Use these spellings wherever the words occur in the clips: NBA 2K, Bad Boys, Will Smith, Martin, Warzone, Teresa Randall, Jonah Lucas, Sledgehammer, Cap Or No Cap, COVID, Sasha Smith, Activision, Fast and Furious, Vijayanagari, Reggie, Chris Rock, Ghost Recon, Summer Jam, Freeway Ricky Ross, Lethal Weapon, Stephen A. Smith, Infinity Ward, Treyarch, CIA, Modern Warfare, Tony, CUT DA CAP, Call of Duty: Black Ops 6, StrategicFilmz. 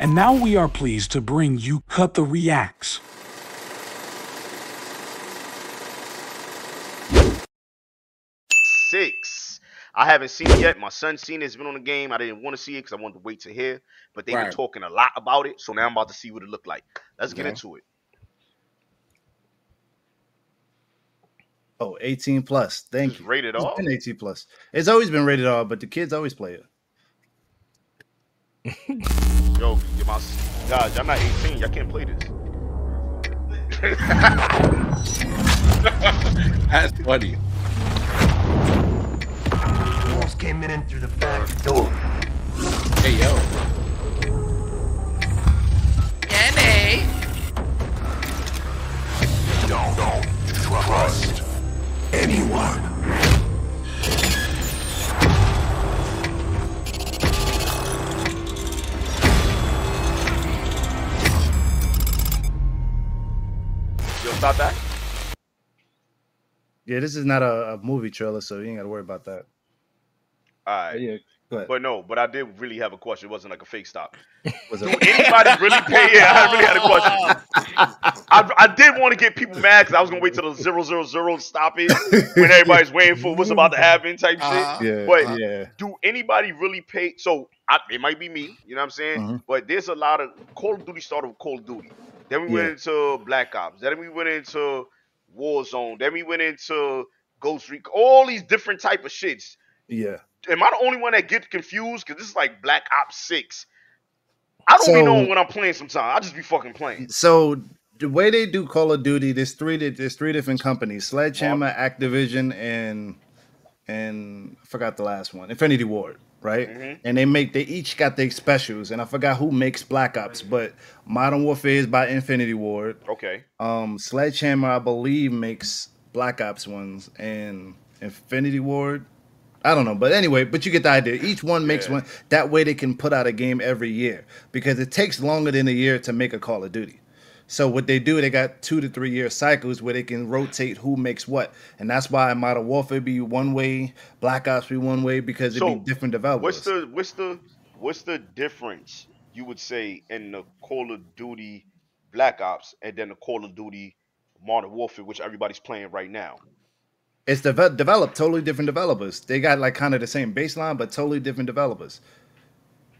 And now we are pleased to bring you Cut the Reacts. Six. I haven't seen it yet. My son's seen it. It's been on the game. I didn't want to see it because I wanted to wait to hear. But they've been talking a lot about it. So now I'm about to see what it looked like. Let's get into it. Oh, 18 plus. Thank you. Rated R? It's been 18 plus. It's always been rated R, but the kids always play it. Yo, guys, y'all not 18. Y'all can't play this. That's funny. Wolves came in through the back door. Hey, yo. Yummy. Don't trust anyone. Yo, stop that. Yeah, this is not a movie trailer, so you ain't gotta worry about that. All right. Yeah, go ahead. But no, but I did really have a question. It wasn't like a fake stop. Was it? Did anybody really pay? Yeah, I really had a question. I did want to get people mad because I was gonna wait till the 000 stop it when everybody's waiting for what's about to happen type shit. Yeah, but do anybody really pay? So it might be me, you know what I'm saying? But there's a lot of Call of Duty started with Call of Duty. Then we went into Black Ops. Then we went into Warzone. Then we went into Ghost Recon. All these different type of shits. Yeah. Am I the only one that gets confused? Because this is like Black Ops 6. I don't be knowing when I'm playing sometimes. I just be fucking playing. So the way they do Call of Duty, there's three different companies. Sledgehammer, Activision, and I forgot the last one. Infinity Ward, right? And they each got their specials. And I forgot who makes Black Ops, but Modern Warfare is by Infinity Ward. Okay. Sledgehammer, I believe, makes Black Ops ones. And Infinity Ward... I don't know, but anyway, but you get the idea. Each one makes one. That way they can put out a game every year because it takes longer than a year to make a Call of Duty. So what they do, they got 2 to 3 year cycles where they can rotate who makes what. And that's why Modern Warfare be one way, Black Ops be one way, because it'd be different developers. What's the difference you would say in the Call of Duty Black Ops and then the Call of Duty Modern Warfare, which everybody's playing right now? It's developed totally different developers. They got like kind of the same baseline, but totally different developers.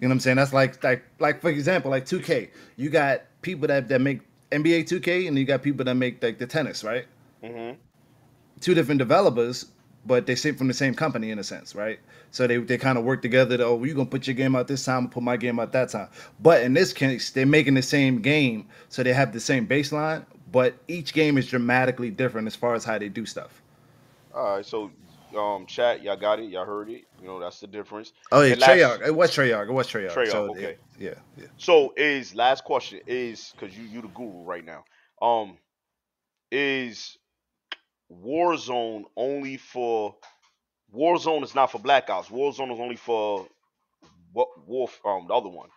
You know what I'm saying? That's like for example, like 2K. You got people that make NBA 2K, and you got people that make like the tennis, right? Two different developers, but they sit from the same company in a sense, right? So they kind of work together. To, oh, you're gonna put your game out this time, I'll put my game out that time. But in this case, they're making the same game, so they have the same baseline, but each game is dramatically different as far as how they do stuff. All right, so chat, y'all got it, y'all heard it. You know, that's the difference. Oh, yeah, Treyarch. It was Treyarch. Treyarch, so, okay. Yeah. So is last question is because you the guru right now. Is Warzone only for Warzone is not for Black Ops. Warzone is only for what the other one.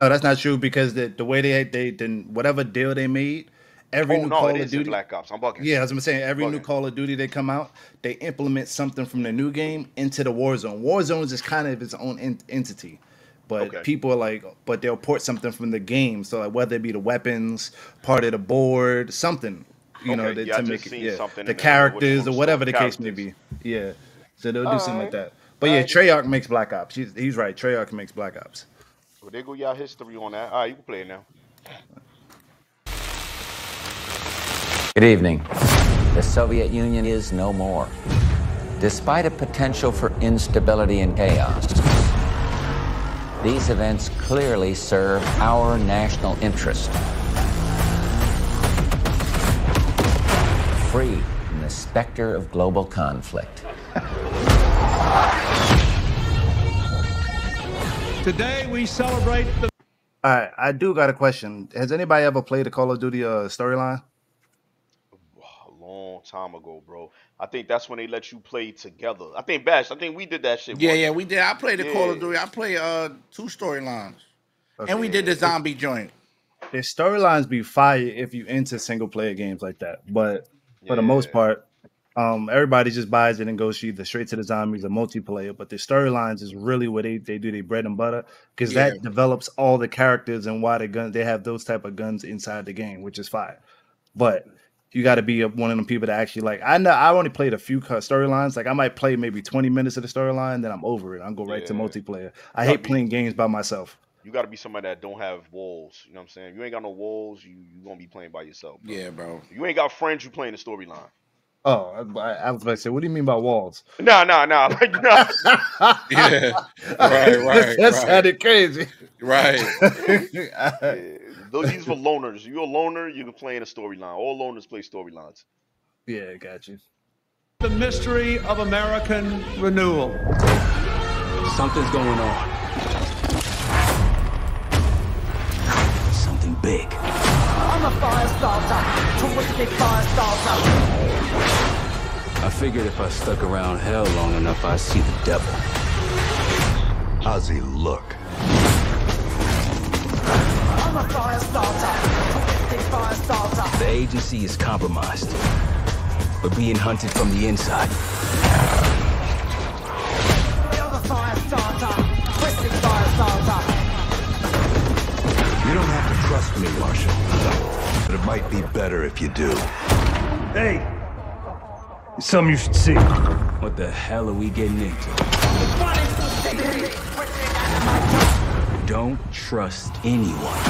No, that's not true because the way they didn't whatever deal they made. Every new Call of Duty, Black Ops. I'm bugging. Yeah, as I'm saying, every new Call of Duty they come out, they implement something from the new game into the Warzone. Warzone is kind of its own entity, but people are like, but they'll port something from the game. So like whether it be the weapons, part of the board, something, you know, to make it, the characters or whatever the case may be. Yeah, so they'll do something like that. But yeah, Treyarch makes Black Ops. He's right. Treyarch makes Black Ops. Well, there go y'all history on that. All right, you can play it now. Good evening. The Soviet Union is no more. Despite a potential for instability and chaos, these events clearly serve our national interest. Free from the specter of global conflict. Today we celebrate the... All right, I do got a question. Has anybody ever played a Call of Duty storyline? Long time ago, bro. I think that's when they let you play together. I think Bash, I think we did that shit. Yeah, we did. I played the Call of Duty. I played 2 storylines. Okay. And we did the zombie joint. The storylines be fire if you into single player games like that. But for the most part, Everybody just buys it and goes either straight to the zombies or multiplayer, but the storylines is really where they do their bread and butter, because that develops all the characters and why they have those type of guns inside the game, which is fire. But you got to be one of them people that actually like. I know I only played a few storylines. Like I might play maybe 20 minutes of the storyline, then I'm over it. I'll go right to multiplayer. I hate playing games by myself. You got to be somebody that don't have walls. You know what I'm saying? If you ain't got no walls, you going to be playing by yourself. Bro. Yeah, bro. If you ain't got friends, you playing the storyline. Oh, I was about to say, what do you mean by walls? No. Like, no. Yeah. Right. That's sounded crazy. Right. Yeah. These were loners. You're a loner, you can play in a storyline. All loners play storylines. Yeah, got you. The mystery of American renewal. Something's going on. Big. I'm a firestarter, terrific firestarter. I figured if I stuck around hell long enough, I'd see the devil. How's he look? I'm a firestarter, terrific firestarter. The agency is compromised, but being hunted from the inside. I'm a firestarter, terrific firestarter. You don't have to trust me, Marshall. But it might be better if you do. Hey! It's something you should see. What the hell are we getting into? Don't trust anyone.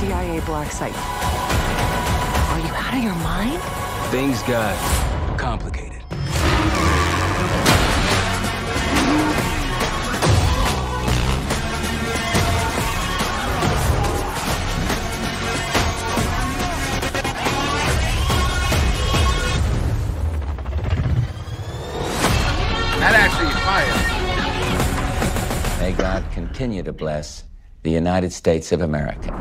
CIA black site. Are you out of your mind? Things got complicated. That actually fired. May God continue to bless the United States of America.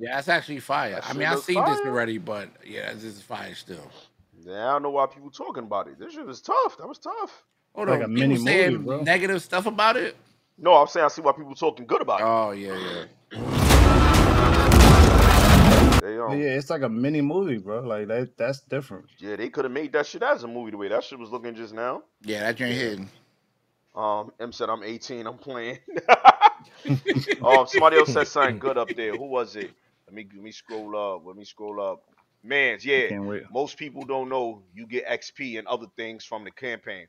Yeah, that's actually fire. That I mean, I've seen this already, but yeah, this is fire still. Yeah, I don't know why people talking about it. This shit was tough. That was tough. Hold on, people saying movie, bro. Negative stuff about it? No, I'm saying I see why people talking good about it. Oh, yeah. Yeah, it's like a mini movie, bro. Like, that's different. Yeah, they could have made that shit as a movie the way that shit was looking just now. Yeah, that ain't hidden. M said, I'm 18. I'm playing. Somebody else said something good up there. Who was it? Let me scroll up. Mans, yeah. Most people don't know you get XP and other things from the campaign.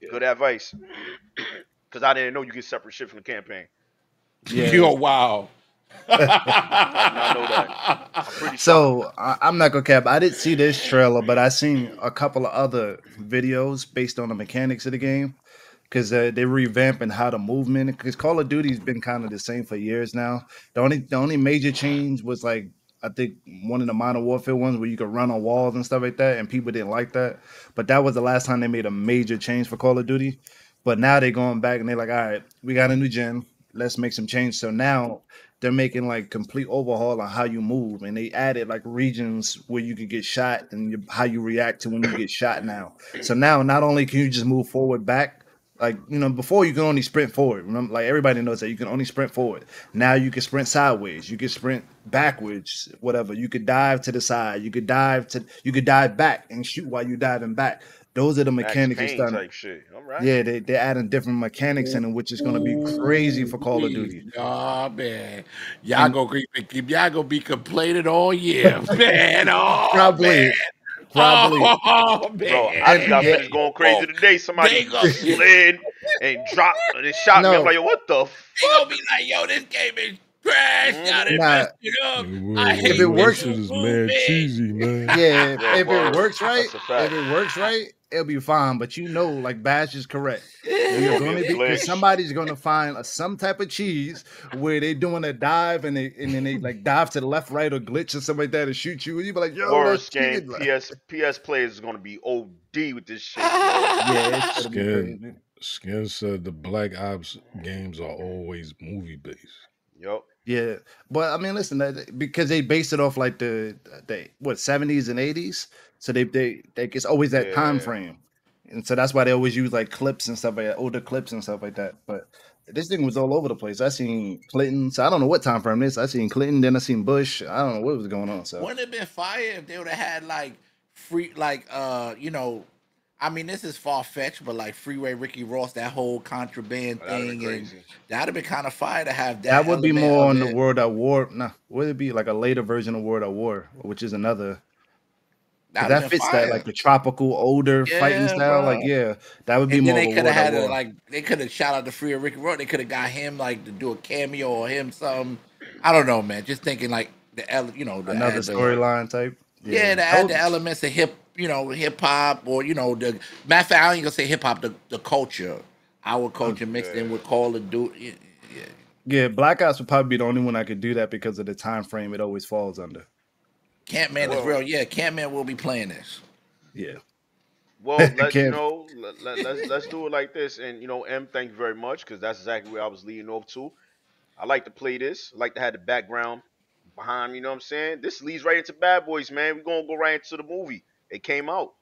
Yeah. Good advice. Because I didn't know you get separate shit from the campaign. Yeah. Yo, wow. I know that. So I'm not gonna cap. I didn't see this trailer, but I seen a couple of other videos based on the mechanics of the game. Because they're revamping how the movement. Because Call of Duty's been kind of the same for years now. The only major change was like I think one of the Modern Warfare ones where you could run on walls and stuff like that, and people didn't like that. But that was the last time they made a major change for Call of Duty. But now they're going back and they're like, all right, we got a new gen. Let's make some change. So now they're making like complete overhaul on how you move, and they added like regions where you could get shot and how you react to when you get shot now. So now not only can you just move forward back. Like, you know, before you can only sprint forward. Remember, like everybody knows that you can only sprint forward. Now you can sprint sideways. You can sprint backwards, whatever. You could dive to the side. You could dive back and shoot while you're diving back. Those are the mechanics. All right. Yeah, they're adding different mechanics in it, which is going to be crazy for Call of Duty. Oh, man. Y'all going to be complaining all year. Man, oh, probably. Man. Probably. Oh, man. Bro, I been going crazy today. Somebody slid and dropped and shot me. I'm like, yo, what the fuck? They gonna be like, yo, this game is trash. If it works, it's mad cheesy, man. Yeah, if it works right, it'll be fine. But you know, like Bash is correct. Somebody's gonna find some type of cheese where they doing a dive and then they like dive to the left, right, or glitch or something like that to shoot you. And you be like, yo, worst game. PS players is gonna be OD with this shit. Yeah, it's Skin said the Black Ops games are always movie based. Yup. Yeah, but I mean, listen, because they based it off like the what 70s and 80s, so they it's always that time frame, and so that's why they always use like clips and stuff like that, older clips and stuff like that. But this thing was all over the place. I seen Clinton, so I don't know what time frame this. I seen Clinton, then I seen Bush. I don't know what was going on. So wouldn't it have been fire if they would have had like free, like you know, I mean, this is far fetched, but like Freeway Ricky Ross, that whole contraband thing, and that'd have been kind of fire to have that. That would be more on the World at War. Nah, would it be like a later version of World at War, which is another? That fits that like the tropical older fighting style. Like that would be more. They could have had it like they could have shot out the Freeway Ricky Ross. They could have got him like to do a cameo or him something. I don't know, man. Just thinking like the another storyline type. Yeah, to add the elements of hip. You know, hip hop, or you know, the matter of fact, I ain't gonna say hip hop. The culture, our culture mixed in with Call of Duty. Yeah, Black Ops would probably be the only one I could do that because of the time frame it always falls under. Campman is real. Yeah, Campman will be playing this. Yeah. Well, let's do it like this. And you know, M, thank you very much because that's exactly where I was leading off to. I like to play this. I like to have the background behind. You know what I'm saying? This leads right into Bad Boys, man. We're gonna go right into the movie. It came out.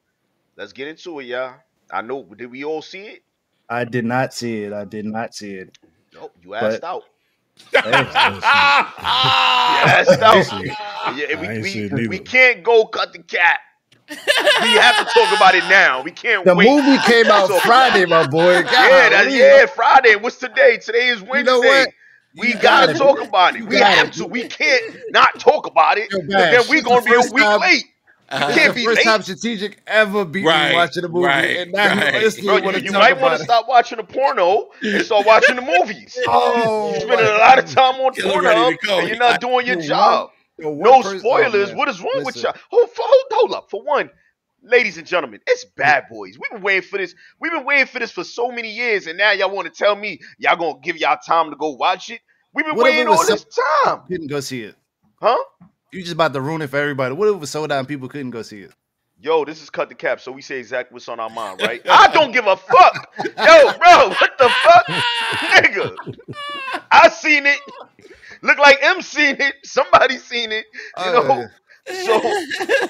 Let's get into it, y'all. I know. Did we all see it? I did not see it. I did not see it. Nope. You asked out. We can't go cut the cap. We have to talk about it now. We can't wait. The movie came out Friday, my boy. God, Friday. What's today? Today is Wednesday. You know what? We gotta talk about it. We have to. We can't not talk about it. Then we're gonna be a week late. Can't be the first time Strategic ever beat me watching a movie, and now you might want to stop watching the porno and start watching the movies. Oh, you're spending a lot of time on porno, and you're not doing your job. No spoilers. What is wrong with y'all? Hold up. For one, ladies and gentlemen, it's Bad Boys. We've been waiting for this. We've been waiting for this for so many years, and now y'all want to tell me y'all gonna give y'all time to go watch it? We've been waiting all this time. Didn't go see it, huh? You just about to ruin it for everybody. What if it was sold out and people couldn't go see it? Yo, this is Cut the Cap, so we say exactly what's on our mind, right? I don't give a fuck. Yo, bro, what the fuck? Nigga, I seen it. Look like M seen it. Somebody seen it. You know? So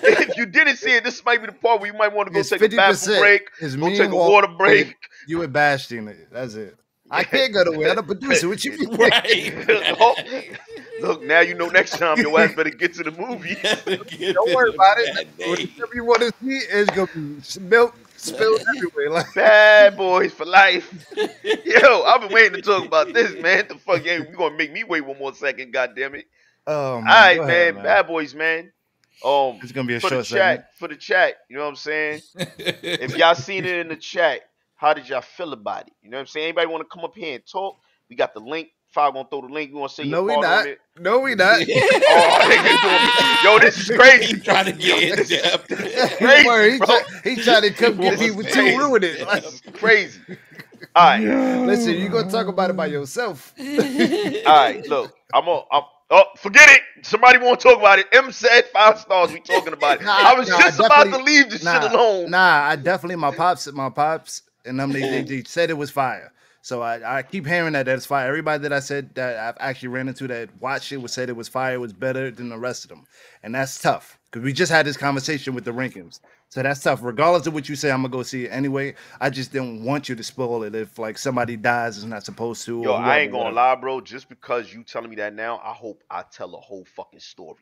if you didn't see it, this might be the part where you might want to go take a bathroom break. Go take a water break. You were bashing it. That's it. I can't go to where I'm a producer. What you mean? Right. Look, now you know next time your ass better get to the movie. Don't worry about it. Whatever you want to see is going to be milk spilled everywhere. Like Bad Boys for life. Yo, I've been waiting to talk about this, man. The fuck, yeah, you're going to make me wait one more second, goddammit. All right, man. Bad Boys, man. It's going to be a short segment. For the chat, you know what I'm saying? If y'all seen it in the chat, how did y'all feel about it? You know what I'm saying? Anybody want to come up here and talk? We got the link. Five gonna throw the link. We gonna say no, we not. No, we not. Yo, this is crazy. He trying to get in depth. He trying to come get me with two ruin it. That's crazy. All right, listen. You gonna talk about it by yourself? All right, look. Oh, forget it. Somebody won't talk about it. M said 5 stars. We talking about it. I was just about to leave this shit alone. Nah, I definitely my pops and them. They said it was fire. So I keep hearing that that's fire. Everybody that I said that I've actually ran into that watched it said it was fire. It was better than the rest of them, and that's tough because we just had this conversation with the rankings. So that's tough. Regardless of what you say, I'm gonna go see it anyway. I just didn't want you to spoil it if like somebody dies is not supposed to. Yo, I ain't gonna lie, bro. Just because you telling me that now, I hope I tell a whole fucking story.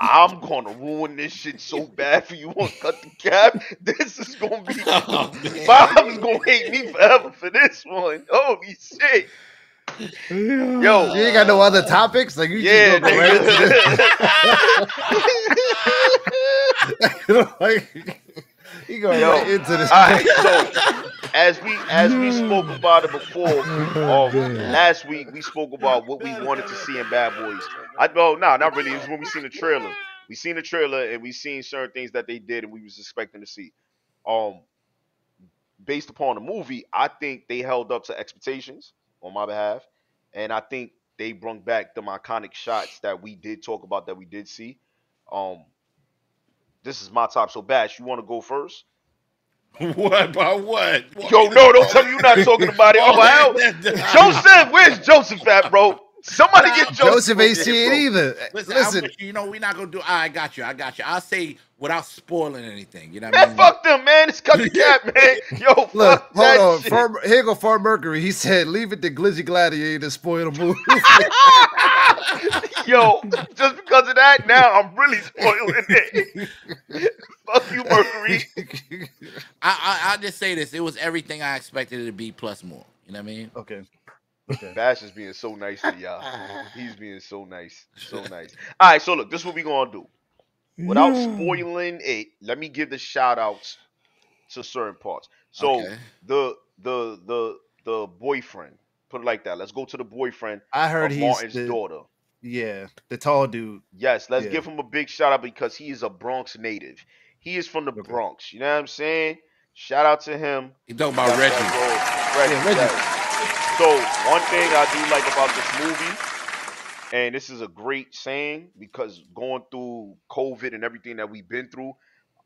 I'm gonna ruin this shit so bad for you. Want to cut the cap? This is gonna be. Bob's gonna hate me forever for this one. Holy shit! Yo, you ain't got no other topics? Like you just go right into this. You go right into this. All right, so as we spoke about it before, last week we spoke about what we wanted to see in Bad Boys. Not really. It was when we seen the trailer. We seen the trailer and we seen certain things that they did and we was expecting to see. Based upon the movie, I think they held up to expectations on my behalf, and I think they brought back them iconic shots that we did talk about that we did see. This is my top. So, Bash, you want to go first? What about what? Yo, no, don't tell me you're not talking about it. Oh, Joseph, where's Joseph at, bro? Somebody get Joseph. Joseph ain't see it either. Listen. You know, we're not going to do. I got you. I got you. I'll say without spoiling anything. You know what I mean? Fuck them, man. It's cut the cap, man. Yo, fuck look, that hold on. Shit. Here go Far Mercury. He said, leave it to Glizzy Gladiator to spoil the movie. Yo, just because of that, now I'm really spoiling it. Fuck you, Mercury. I'll just say this. It was everything I expected it to be plus more. You know what I mean? Okay. Okay. Bash is being so nice to y'all. He's being so nice. So nice. All right, so look, this is what we're going to do. Without spoiling it, let me give the shout-outs to certain parts. So okay. the boyfriend, put it like that. Let's go to the boyfriend I heard of Martin's daughter. Yeah, the tall dude. Yes, let's give him a big shout-out because he is a Bronx native. He is from the Bronx. You know what I'm saying? Shout-out to him. You talking about Reggie. Reggie. So one thing I do like about this movie, and this is a great saying, because going through COVID and everything that we've been through,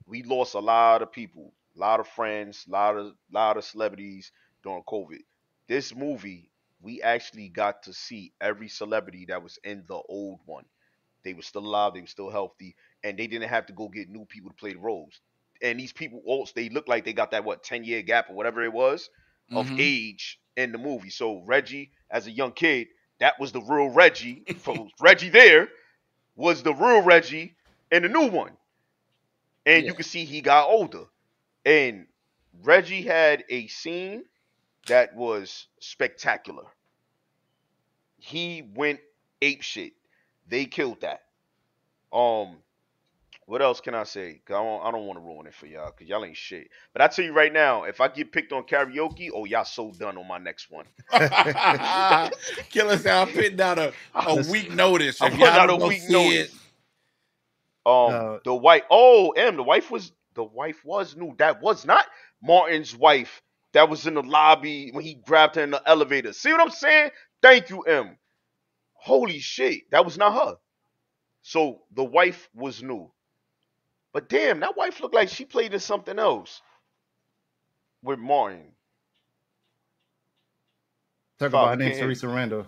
we lost a lot of people, a lot of friends, a lot of celebrities during COVID. This movie, we actually got to see every celebrity that was in the old one. They were still alive, they were still healthy, and they didn't have to go get new people to play the roles. And these people, they look like they got that, what, 10-year gap or whatever it was of age in the movie. So Reggie, as a young kid, that was the real Reggie. So Reggie there was the real Reggie in the new one. And you can see he got older. And Reggie had a scene that was spectacular. He went ape shit. They killed that. What else can I say? Cause I don't want to ruin it for y'all, because y'all ain't shit. But I tell you right now, if I get picked on karaoke, oh, y'all so done on my next one. Killer said, I'm putting out a week notice. I'm putting out a week notice. The wife. Oh, the wife was new. That was not Martin's wife. That was in the lobby when he grabbed her in the elevator. See what I'm saying? Thank you, M. Holy shit, that was not her. So the wife was new. But damn, that wife looked like she played in something else with Martin. Talk about her name, Teresa Randall.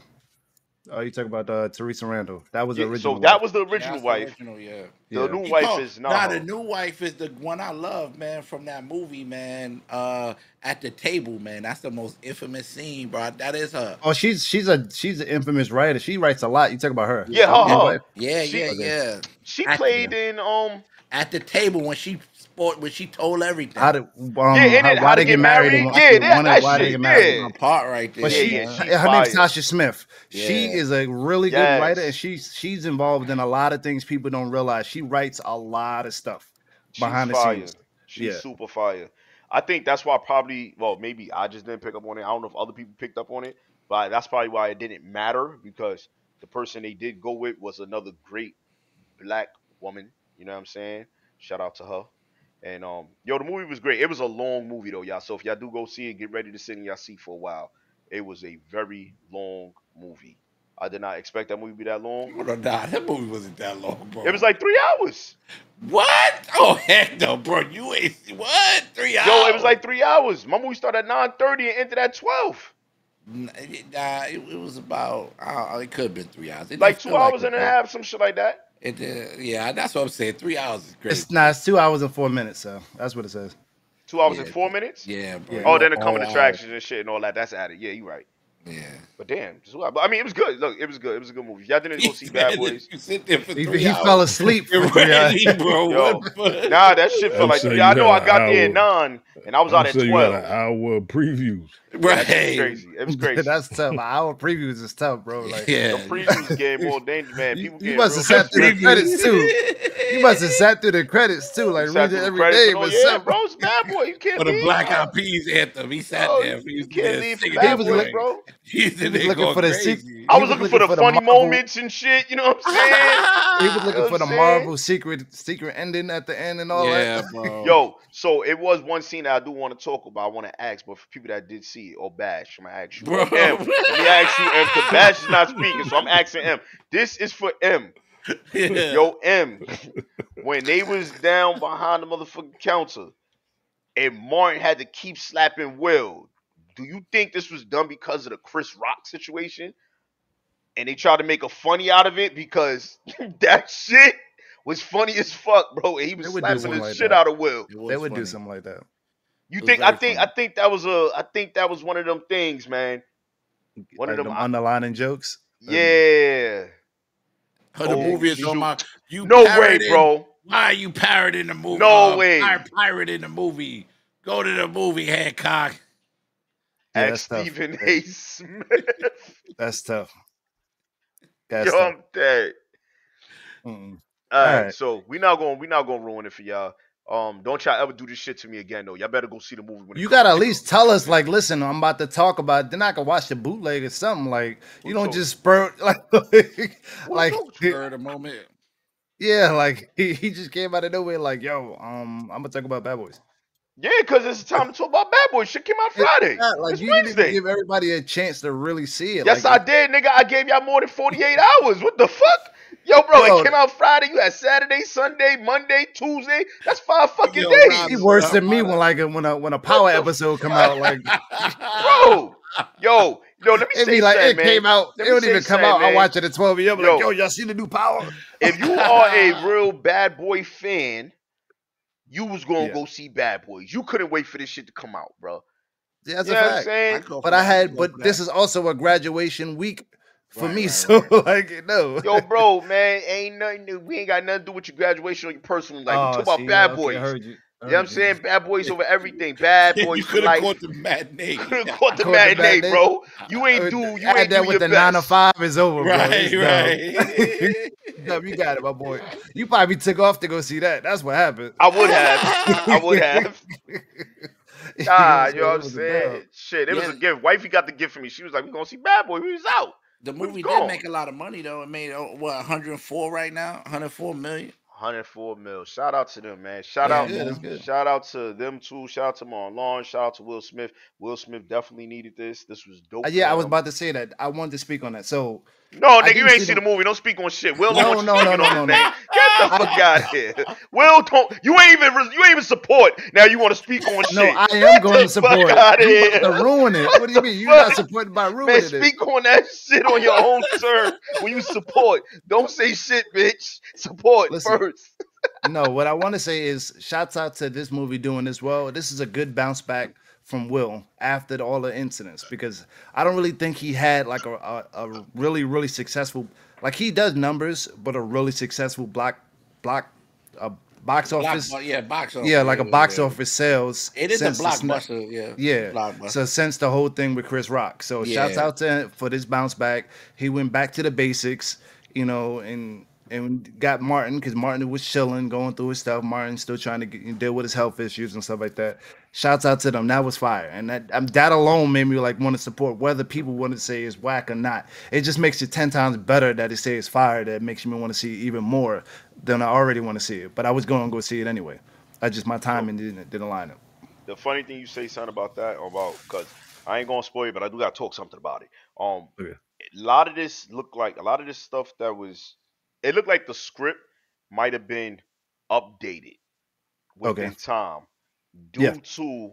Oh, you talk about Teresa Randall. That was the original. So that was the original wife. The original, The new wife is not. Nah, the new wife is the one I love, man, from that movie, man. At the table, man. That's the most infamous scene, bro. That is her. Oh, she's an infamous writer. She writes a lot. You talk about her. Yeah, her. Yeah. She played in At the table when she told everything. Why they get married? Why they get married? Part right there. But her name's Sasha Smith. Yeah. She is a really good writer, and she's involved in a lot of things people don't realize. She writes a lot of stuff behind the scenes. She's super fire. I think that's why maybe I just didn't pick up on it. I don't know if other people picked up on it, but that's probably why it didn't matter, because the person they did go with was another great black woman. You know what I'm saying? Shout out to her. And, yo, the movie was great. It was a long movie, though, y'all. So if y'all do go see it, get ready to sit in y'all seat for a while. It was a very long movie. I did not expect that movie to be that long. Nah, that movie wasn't that long, bro. It was like 3 hours. What? Oh, heck no, bro. You ain't... What? 3 hours? Yo, it was like 3 hours. My movie started at 9:30 and ended at 12. Nah, it was about... it could have been 3 hours. It like 2 hours and a half, some shit like that. That's what I'm saying. 3 hours is great. It's 2 hours and 4 minutes, so that's what it says. 2 hours and 4 minutes? Yeah, bro. Oh, then the coming attractions and shit and all that. That's added. Yeah, you're right. Yeah. But damn. I mean, it was good. Look, it was good. It was a good movie. Y'all didn't go see Bad Boys. You sit there for 3 hours. He fell asleep. Bro. Yo, nah, that shit felt like... I know I got there at 9, and I was out at 12. You got an hour previews. Right. It was crazy. That's tough. Our previews is tough, bro. Like, the previews game more dangerous, man. People you must have sat through the credits too. You must have sat through the credits too. Like reading every day, but bro, it's Bad Boy. You can't. But the Black Eyed Peas anthem. He sat there. You can't leave Bad Boy, bro. He's looking for the. I was looking for the funny moments and shit. You know what I'm saying? He was looking for the Marvel secret ending at the end and all that. Yo, so it was one scene that I do want to talk about. I want to ask, but for people that did see. Or Bash, I'm gonna ask you, bro. M. Let me ask you, M, because Bash is not speaking, so I'm asking M. This is for M. Yeah. Yo, M, when they was down behind the motherfucking counter and Martin had to keep slapping Will, do you think this was done because of the Chris Rock situation? and they tried to make a funny out of it because that shit was funny as fuck, bro. And he was slapping the shit out of Will. They would do something like that. You think? I think that was a. I think that was one of them things, man. One of them underlining jokes. Yeah. The movie is on my. No way, bro. Why are you pirating the movie? No way. Why are you pirating the movie? Go to the movie, Hancock. At Stephen A. Smith. That's tough. That's tough. All right, so we're not gonna ruin it for y'all. Don't y'all ever do this shit to me again, though. Y'all better go see the movie. When you gotta at least tell us, like, listen, I'm about to talk about it. Then I can watch the bootleg or something. Like, you don't just spur like spur the moment. Yeah, like he just came out of nowhere. Like, yo, I'm gonna talk about Bad Boys. Yeah, because it's time to talk about Bad Boys. Shit came out Friday. Yeah, like, you didn't even give everybody a chance to really see it. Yes, like, I did, nigga. I gave y'all more than 48 hours. What the fuck? Yo, bro, it came out Friday. You had Saturday, Sunday, Monday, Tuesday. That's 5 fucking days. He's worse than me when a power episode come out. Like, bro, yo, let me say like, that, it man. Came out. Let it don't even come out. Man. I watch it at 12 a.m. Like, yo, y'all see the new Power? If you are a real Bad Boy fan, you was gonna go see Bad Boys. You couldn't wait for this shit to come out, bro. Yeah, that's a fact. But this is also a graduation week. For me, like, no. Yo, bro, man, ain't nothing new. We ain't got nothing to do with your graduation or your personal life. We talk about Bad Boys. You know what I'm saying? Bad Boys over everything. Bad Boys. You could have caught the matinee. Could have caught the matinee, bro. You ain't do. You ain't that with the 9 to 5 is over, bro. Right. No, you got it, my boy. You probably took off to go see that. That's what happened. I would have. Nah, you know what I'm saying? Shit, it was a gift. Wifey got the gift for me. She was like, "We gonna see Bad Boy." We was out. The movie did make a lot of money, though. It made, what, 104 right now? 104 million? 104 mil. Shout out to them, man. Shout out to them, too. Shout out to Martin Lawrence. Shout out to Will Smith. Will Smith definitely needed this. This was dope. Yeah, I was about to say that. I wanted to speak on that. So, no, nigga, you ain't seen the movie. Don't speak on shit. Will, no. Get the fuck out of here. Will, don't. You ain't even support. Now you want to speak on shit. No, I am going to support. You about to ruin it. What do you mean? You're not supporting by ruining it. Man, speak on that shit on your own terms when you support. Don't say shit, bitch. Support first. No, what I want to say is, shouts out to this movie doing this well. This is a good bounce back from Will after all the incidents, because I don't really think he had like a really, really successful, like, he does numbers, but a really successful box office sales. It is a blockbuster, yeah. Blockbuster. So since the whole thing with Chris Rock, so shouts out to him for this bounce back. He went back to the basics, you know, and got Martin, because Martin was chilling, going through his stuff. Martin still trying to deal with his health issues and stuff like that. Shouts out to them. That was fire. And that alone made me like want to support, whether people want to say it's whack or not. It just makes it 10 times better that they say it's fire. That makes me want to see even more than I already want to see it. But I was going to go see it anyway. I just, my timing didn't line up. The funny thing you say, son, about that, because I ain't going to spoil you, but I do got to talk something about it. It looked like the script might have been updated within time due to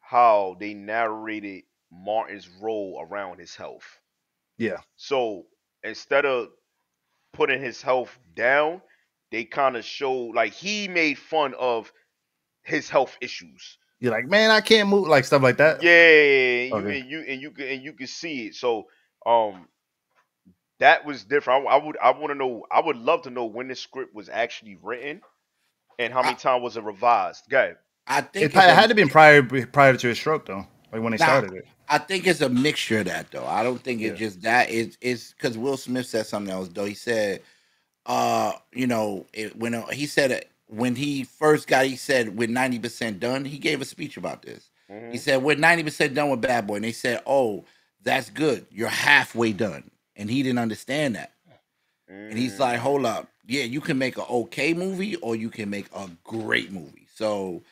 how they narrated Martin's role around his health. Yeah. So instead of putting his health down, they kind of showed, like, he made fun of his health issues. You're like, man, I can't move, like, stuff like that. Yeah. You can see it. So, that was different. I would love to know when this script was actually written, and how many times was it revised. Go ahead. I think it had to be prior to his stroke, though. Like when they started it. I think it's a mixture of that, though. I don't think it's just that. It's because Will Smith said something else, though. He said, when he first got, he said, "We're 90% done." He gave a speech about this. Mm-hmm. He said, "We're 90% done with Bad Boy," and they said, "Oh, that's good. You're halfway done." And he didn't understand that. And he's like, hold up. Yeah, you can make an okay movie or you can make a great movie. So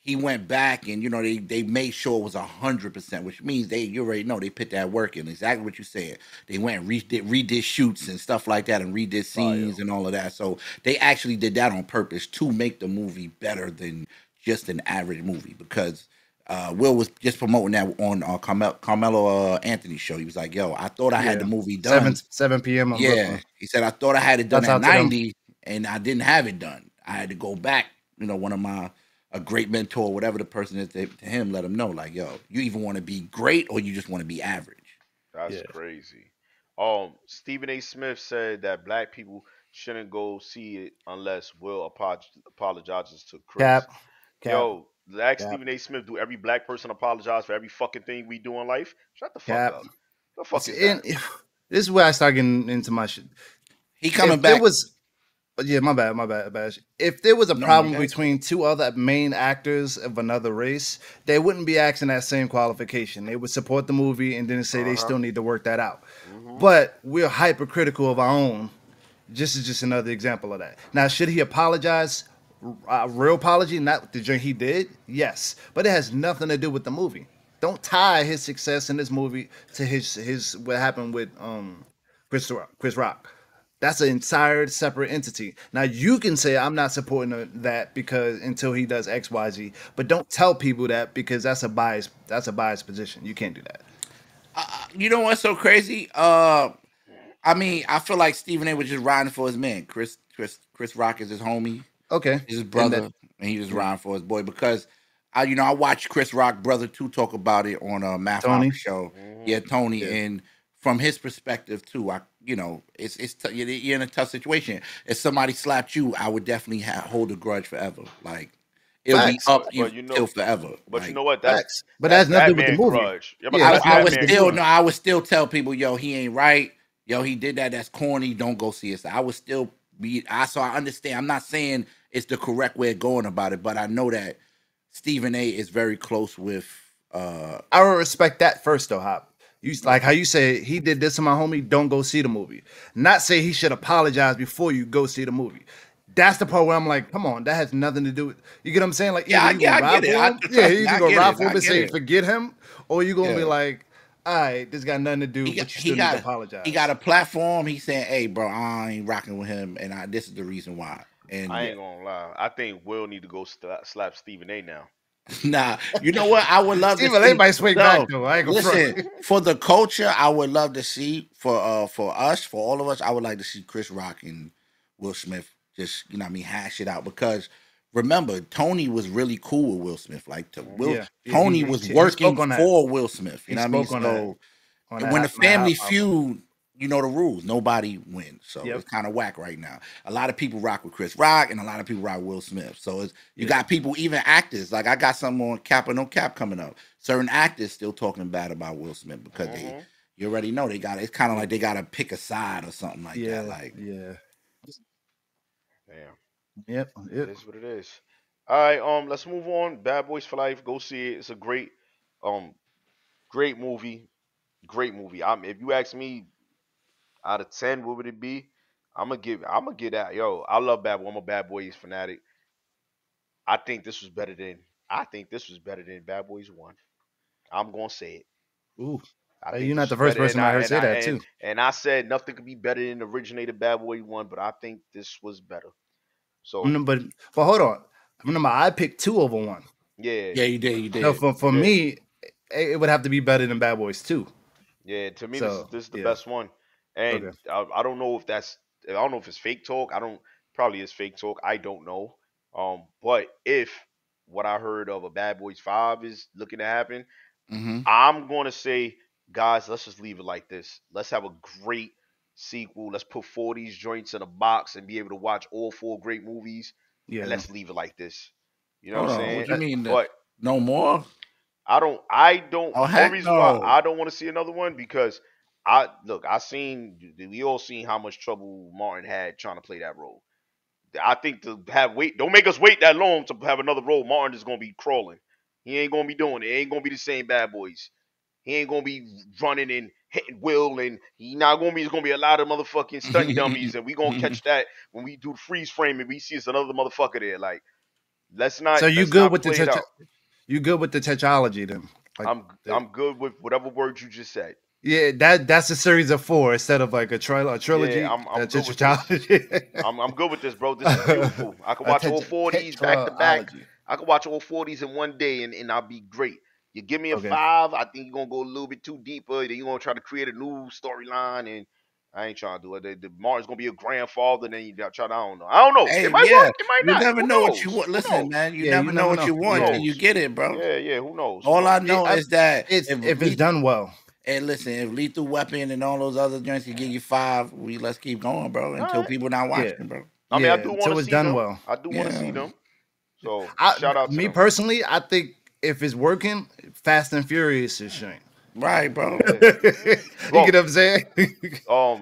he went back and, you know, they made sure it was 100%, which means you already know they put that work in. Exactly what you said. They went and redid shoots and stuff like that and redid scenes and all of that. So they actually did that on purpose to make the movie better than just an average movie, because Will was just promoting that on Carmelo Anthony's show. He was like, yo, I thought I had the movie done. 7 p.m. on Brooklyn. He said, I thought I had it done at 90, and I didn't have it done. I had to go back, you know, one of my, a great mentor, whatever the person is to him, let him know, like, yo, you even want to be great or you just want to be average. That's crazy. Stephen A. Smith said that black people shouldn't go see it unless Will apologizes to Chris. Cap. Yo, like Stephen A. Smith, do every black person apologize for every fucking thing we do in life? Shut the fuck up. The fuck is that? This is where I start getting into my shit. He coming back. It was, my bad. If there was a problem between two other main actors of another race, they wouldn't be asking that same qualification. They would support the movie and then say they still need to work that out. But we're hypercritical of our own. This is just another example of that. Now, should he apologize? A real apology, not the drink he did, yes, but it has nothing to do with the movie. Don't tie his success in this movie to his what happened with Chris Rock. That's an entire separate entity. Now you can say I'm not supporting that because until he does X, Y, Z, but don't tell people that because that's a bias. That's a biased position. You can't do that. You know what's so crazy? I mean, I feel like Stephen A. was just riding for his man. Chris Rock is his homie. Okay, his brother, and he just rhymed for his boy because I watched Chris Rock brother too talk about it on a Math show. Yeah, Tony, and from his perspective too, it's you're in a tough situation. If somebody slapped you, I would definitely hold a grudge forever. Like it'll be up till forever. But like, you know what? That's nothing with the movie. Grudge. Yeah, I would still tell people, yo, he ain't right. Yo, he did that. That's corny. Don't go see it. I would still. So I understand. I'm not saying it's the correct way of going about it, but I know that Stephen A. is very close with. I would respect that first, though, Hop. You like how you say he did this to my homie. Don't go see the movie. Not say he should apologize before you go see the movie. That's the part where I'm like, come on, that has nothing to do with. You get what I'm saying? Like, you can go rap for him and say forget him, or you gonna be like. All right, this got nothing to do. But you still need to apologize. He got a platform. He's saying, "Hey, bro, I ain't rocking with him, and this is the reason why." And I ain't gonna lie. I think Will need to go slap Stephen A. now. Nah, you know what? I would love Stephen A. might swing back though. I ain't gonna listen for the culture. I would love to see for all of us. I would like to see Chris Rock and Will Smith just hash it out because. Remember, Tony was really cool with Will Smith. Like Tony was working for Will Smith. You know what I mean? So when the Family Feud, you know the rules. Nobody wins. So it's kind of whack right now. A lot of people rock with Chris Rock and a lot of people rock with Will Smith. So it's, you got people, even actors. Like I got something on Cap or No Cap coming up. Certain actors still talking bad about Will Smith because you already know they got. It's kind of like they got to pick a side or something like that. Like damn. Yep. It is what it is. All right, let's move on. Bad Boys for Life. Go see it. It's a great, great movie. Great movie. If you ask me, out of 10, what would it be? I'm gonna give that. Yo, I love Bad Boy. I'm a Bad Boys fanatic. I think this was better than Bad Boys 1. I'm gonna say it. Ooh, you're not the first person I heard say that too. And I said nothing could be better than the originator Bad Boy 1, but I think this was better. So, but hold on. Remember, I picked 2 over 1. Yeah, you did. No, for me, it would have to be better than Bad Boys 2. Yeah, to me, this is the best one. And I don't know if I don't know if it's fake talk. Probably is fake talk. I don't know. But if what I heard of a Bad Boys 5 is looking to happen, I'm gonna say, guys, let's just leave it like this. Let's have a great sequel. Let's put 40s joints in a box and be able to watch all 4 great movies. Yeah, and let's leave it like this. You know what I'm saying? What you mean? But no more. I don't. Oh, heck no. Why I don't want to see another one because we all seen how much trouble Martin had trying to play that role. I think don't make us wait that long to have another role. Martin is gonna be crawling. He ain't gonna be doing it. It ain't gonna be the same Bad Boys. He ain't gonna be running and hitting Will, and he not gonna be. It's gonna be a lot of motherfucking stunt dummies, and we gonna catch that when we do freeze frame, and we see it's another motherfucker there. Like, let's not. So you good with the technology then? Like, I'm good with whatever words you just said. Yeah, that's a series of 4 instead of like a trilogy. Yeah, I'm good with this, bro. This is beautiful. I can watch all 4 of these back to back. I could watch all 40s in one day and I'll be great. You give me a five, I think you're going to go a little bit too deeper. Then you're going to try to create a new storyline, and I ain't trying to do it. The Martin's going to be a grandfather, and then you got to try to, I don't know. Hey, it might work, it might not. You never know what you want. Listen, man, you never know what you want until you get it, bro. Yeah, yeah, who knows? All I know is that if it's done well. And listen, if Lethal Weapon and all those other joints can give you five, let's keep going, bro, until people not watching, bro. I mean, I do want to see them. I do want to see them. So, shout out to me personally, I think if it's working, Fast and Furious is shit. Right, bro. You get what I'm saying?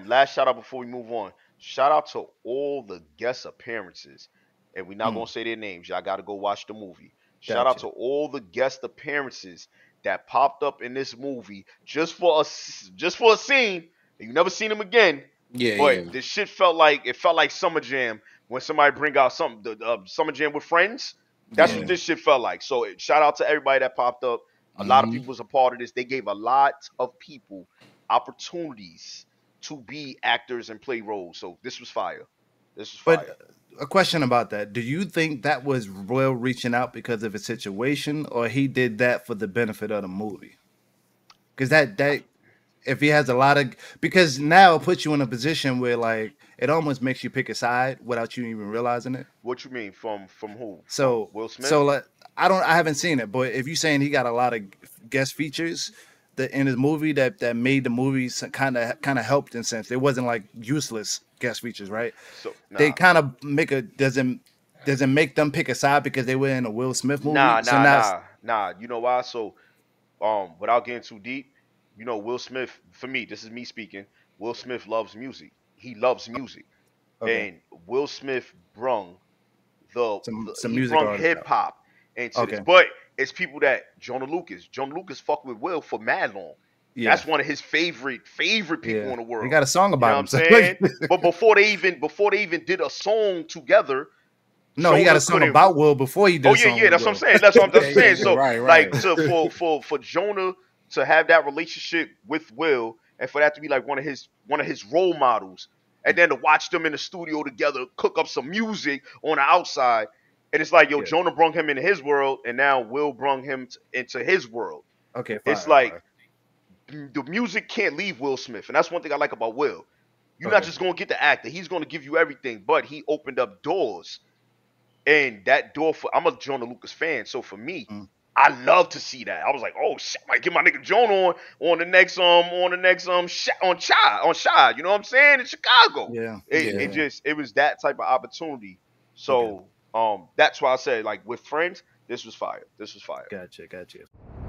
Last shout out before we move on. Shout out to all the guest appearances. And we're not going to say their names. Y'all got to go watch the movie. Shout out to all the guest appearances that popped up in this movie just for a scene. You never seen them again. Yeah, but this shit felt like Summer Jam when somebody bring out something, Summer Jam with friends. That's what this shit felt like. So shout out to everybody that popped up. A lot of people was a part of this. They gave a lot of people opportunities to be actors and play roles. So this was fire. This was fire. But a question about that. Do you think that was Royal reaching out because of his situation, or he did that for the benefit of the movie? Because that if he has a lot of, because now it puts you in a position where like it almost makes you pick a side without you even realizing it. What you mean from who? So Will Smith. So like I haven't seen it, but if you're saying he got a lot of guest features in his movie that made the movie kind of helped in sense. It wasn't like useless guest features, right? So they kind of make a doesn't make them pick a side because they were in a Will Smith movie. Nah. You know why? So without getting too deep. You know, Will Smith, for me, this is me speaking, Will Smith loves music. He loves music. Okay. And Will Smith brung some music, brung hip-hop into this. But it's people that, Jonah Lucas fucked with Will for mad long. Yeah. That's one of his favorite people in the world. He got a song about him. You know what I'm saying? But before they even did a song together, no, he got a song about Will before he did a song. Oh, yeah, that's what I'm saying. That's what I'm saying. So, right. Like, for Jonah to have that relationship with Will, and for that to be like one of his role models, and then to watch them in the studio together cook up some music on the outside, and it's like, yo, Jonah brung him into his world, and now Will brung him into his world. Okay, fine, it's like the music can't leave Will Smith, and that's one thing I like about Will. You're not just gonna get the actor; he's gonna give you everything. But he opened up doors, and that door for I'm a Jonah Lucas fan, so for me. I love to see that. I was like, oh shit, I might get my nigga Jonah on the next, on Shy, you know what I'm saying, in Chicago. Yeah. It was that type of opportunity. So that's why I said, like, with friends, this was fire. This was fire. Gotcha.